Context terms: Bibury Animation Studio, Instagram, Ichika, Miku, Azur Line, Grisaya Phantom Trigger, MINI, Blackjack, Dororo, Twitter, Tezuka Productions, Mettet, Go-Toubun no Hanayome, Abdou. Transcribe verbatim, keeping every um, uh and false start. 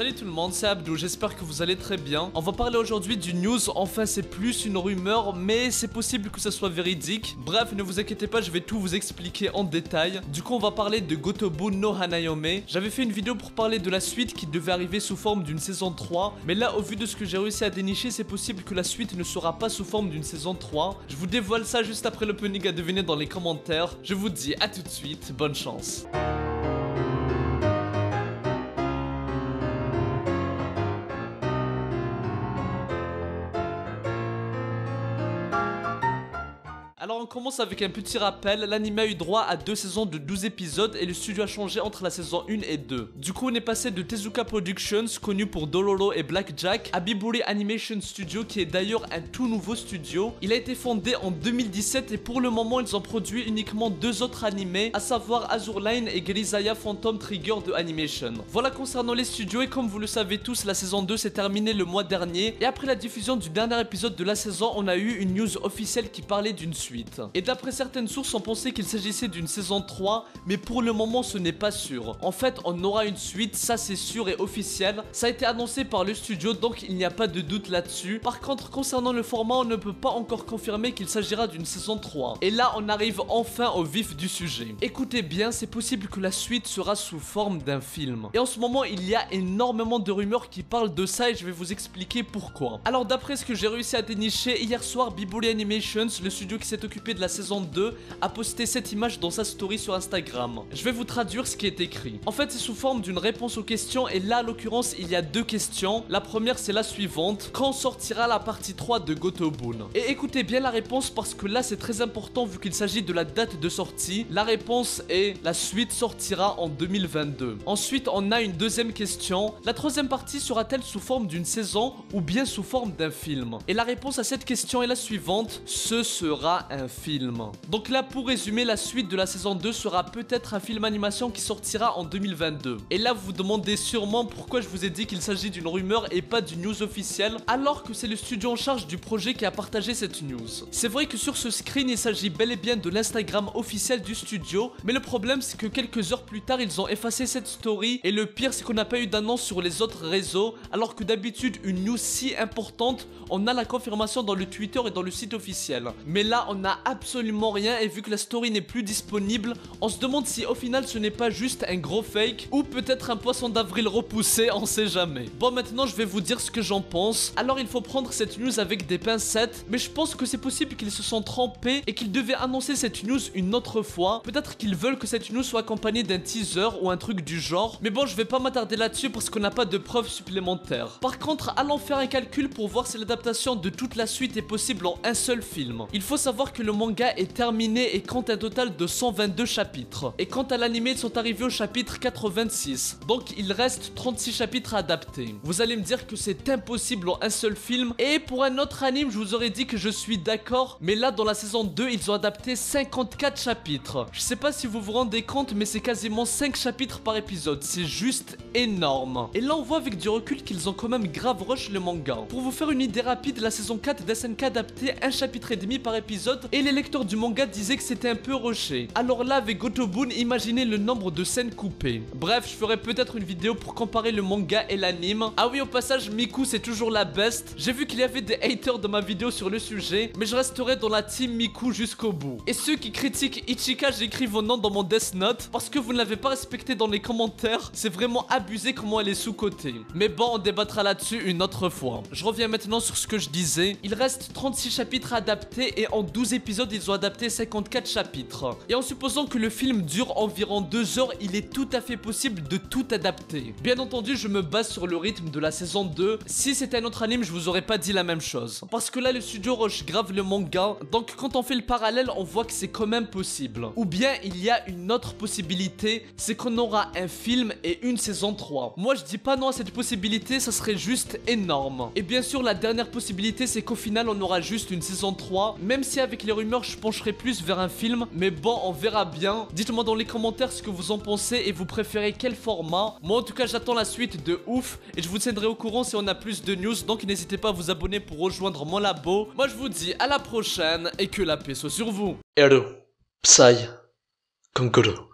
Salut tout le monde, c'est Abdou, j'espère que vous allez très bien. On va parler aujourd'hui d'une news, enfin c'est plus une rumeur, mais c'est possible que ça soit véridique. Bref, ne vous inquiétez pas, je vais tout vous expliquer en détail. Du coup, on va parler de Go-Toubun no Hanayome. J'avais fait une vidéo pour parler de la suite qui devait arriver sous forme d'une saison trois. Mais là, au vu de ce que j'ai réussi à dénicher, c'est possible que la suite ne sera pas sous forme d'une saison trois. Je vous dévoile ça juste après l'opening à deviner dans les commentaires. Je vous dis à tout de suite, bonne chance. Alors on commence avec un petit rappel, l'anime a eu droit à deux saisons de douze épisodes et le studio a changé entre la saison un et deux. Du coup on est passé de Tezuka Productions, connu pour Dororo et Blackjack, à Bibury Animation Studio qui est d'ailleurs un tout nouveau studio. Il a été fondé en deux mille dix-sept et pour le moment ils ont produit uniquement deux autres animés, à savoir Azur Line et Grisaya Phantom Trigger de Animation. Voilà concernant les studios et comme vous le savez tous, la saison deux s'est terminée le mois dernier et après la diffusion du dernier épisode de la saison, on a eu une news officielle qui parlait d'une suite. Et d'après certaines sources, on pensait qu'il s'agissait d'une saison trois, mais pour le moment ce n'est pas sûr. En fait, on aura une suite, ça c'est sûr et officiel. Ça a été annoncé par le studio, donc il n'y a pas de doute là-dessus. Par contre, concernant le format, on ne peut pas encore confirmer qu'il s'agira d'une saison trois. Et là, on arrive enfin au vif du sujet. Écoutez bien, c'est possible que la suite sera sous forme d'un film. Et en ce moment, il y a énormément de rumeurs qui parlent de ça et je vais vous expliquer pourquoi. Alors d'après ce que j'ai réussi à dénicher, hier soir, Bibury Animations, le studio qui s'est occupé de la saison deux, a posté cette image dans sa story sur Instagram. Je vais vous traduire ce qui est écrit. En fait, c'est sous forme d'une réponse aux questions et là, à l'occurrence, il y a deux questions. La première, c'est la suivante. Quand sortira la partie trois de Go-Toubun? Et écoutez bien la réponse parce que là, c'est très important vu qu'il s'agit de la date de sortie. La réponse est la suite sortira en deux mille vingt-deux. Ensuite, on a une deuxième question. La troisième partie sera-t-elle sous forme d'une saison ou bien sous forme d'un film? Et la réponse à cette question est la suivante. Ce sera un film. Donc là, pour résumer, la suite de la saison deux sera peut-être un film animation qui sortira en deux mille vingt-deux. Et là, vous vous demandez sûrement pourquoi je vous ai dit qu'il s'agit d'une rumeur et pas d'une news officielle, alors que c'est le studio en charge du projet qui a partagé cette news. C'est vrai que sur ce screen, il s'agit bel et bien de l'Instagram officiel du studio, mais le problème, c'est que quelques heures plus tard, ils ont effacé cette story, et le pire, c'est qu'on n'a pas eu d'annonce sur les autres réseaux, alors que d'habitude, une news si importante, on a la confirmation dans le Twitter et dans le site officiel. Mais là, on n'a absolument rien et vu que la story n'est plus disponible, on se demande si au final ce n'est pas juste un gros fake ou peut-être un poisson d'avril repoussé, on sait jamais. Bon, maintenant je vais vous dire ce que j'en pense. Alors il faut prendre cette news avec des pincettes, mais je pense que c'est possible qu'ils se sont trompés et qu'ils devaient annoncer cette news une autre fois. Peut-être qu'ils veulent que cette news soit accompagnée d'un teaser ou un truc du genre, mais bon je vais pas m'attarder là-dessus parce qu'on n'a pas de preuves supplémentaires. Par contre, allons faire un calcul pour voir si l'adaptation de toute la suite est possible en un seul film. Il faut savoir que le manga est terminé et compte un total de cent vingt-deux chapitres. Et quant à l'anime, ils sont arrivés au chapitre quatre-vingt-six. Donc il reste trente-six chapitres à adapter. Vous allez me dire que c'est impossible en un seul film. Et pour un autre anime, je vous aurais dit que je suis d'accord. Mais là, dans la saison deux, ils ont adapté cinquante-quatre chapitres. Je sais pas si vous vous rendez compte, mais c'est quasiment cinq chapitres par épisode. C'est juste énorme. Et là, on voit avec du recul qu'ils ont quand même grave rush le manga. Pour vous faire une idée rapide, la saison quatre d'S N K adaptait un chapitre et demi par épisode. Et les lecteurs du manga disaient que c'était un peu rushé. Alors là, avec Go-Toubun, imaginez le nombre de scènes coupées. Bref, je ferai peut-être une vidéo pour comparer le manga et l'anime. Ah oui, au passage, Miku, c'est toujours la best. J'ai vu qu'il y avait des haters dans ma vidéo sur le sujet, mais je resterai dans la team Miku jusqu'au bout. Et ceux qui critiquent Ichika, j'écris vos noms dans mon Death Note parce que vous ne l'avez pas respecté dans les commentaires. C'est vraiment abusé comment elle est sous-cotée. Mais bon, on débattra là-dessus une autre fois. Je reviens maintenant sur ce que je disais. Il reste trente-six chapitres à adapter et en douze épisodes, ils ont adapté cinquante-quatre chapitres. Et en supposant que le film dure environ deux heures, il est tout à fait possible de tout adapter. Bien entendu, je me base sur le rythme de la saison deux. Si c'était un autre anime, je vous aurais pas dit la même chose. Parce que là, le studio rush grave le manga. Donc quand on fait le parallèle, on voit que c'est quand même possible. Ou bien, il y a une autre possibilité, c'est qu'on aura un film et une saison trois. Moi, je dis pas non à cette possibilité, ça serait juste énorme. Et bien sûr, la dernière possibilité, c'est qu'au final, on aura juste une saison trois. Même si avec les rumeurs, je pencherai plus vers un film, mais bon, on verra bien. Dites-moi dans les commentaires ce que vous en pensez et vous préférez quel format. Moi, en tout cas, j'attends la suite de ouf et je vous tiendrai au courant si on a plus de news, donc n'hésitez pas à vous abonner pour rejoindre mon labo. Moi, je vous dis à la prochaine et que la paix soit sur vous. Hello, Psy, Kankuro.